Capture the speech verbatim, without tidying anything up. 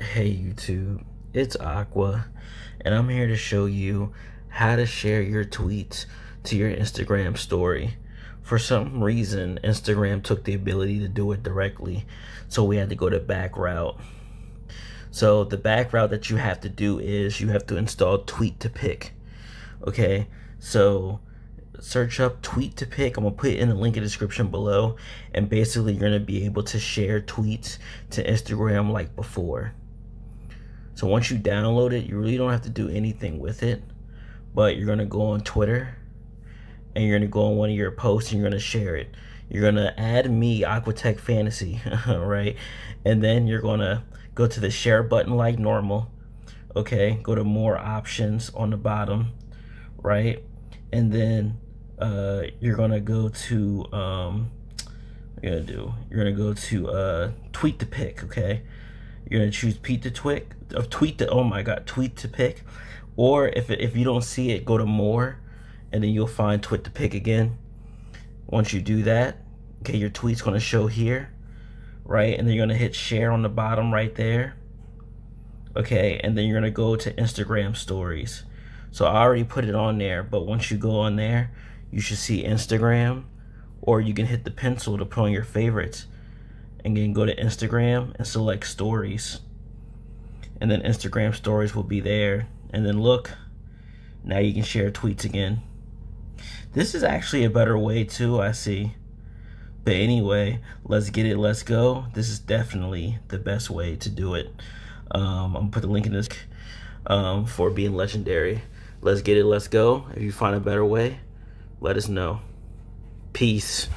Hey YouTube, it's Aqua, and I'm here to show you how to share your tweets to your Instagram story. For some reason, Instagram took the ability to do it directly, so we had to go the back route. So the back route that you have to do is you have to install Tweet to Pic. Okay, so search up Tweet to Pic. I'm gonna put it in the link in the description below, and basically you're gonna be able to share tweets to Instagram like before. So once you download it, you really don't have to do anything with it, but you're gonna go on Twitter and you're gonna go on one of your posts and you're gonna share it. You're gonna add me, Aquatech Fantasy, right? And then you're gonna go to the share button like normal. Okay, go to more options on the bottom, right? And then uh you're gonna go to um what you're gonna do you're gonna go to uh Tweet to Pic. Okay, you're gonna choose Tweet to Pic of tweet to oh my god Tweet to Pic, or if if you don't see it, go to more and then you'll find Tweet to Pic again. Once you do that, okay, your tweet's gonna show here, right? And then you're gonna hit share on the bottom right there. Okay, and then you're gonna go to Instagram stories. So I already put it on there, but once you go on there, you should see Instagram, or you can hit the pencil to put on your favorites, and then go to Instagram and select stories. And then Instagram stories will be there. And then look, now you can share tweets again. This is actually a better way too, I see. But anyway, let's get it, let's go. This is definitely the best way to do it. Um, I'm gonna put the link in this um, for being legendary. Let's get it, let's go. If you find a better way, let us know. Peace.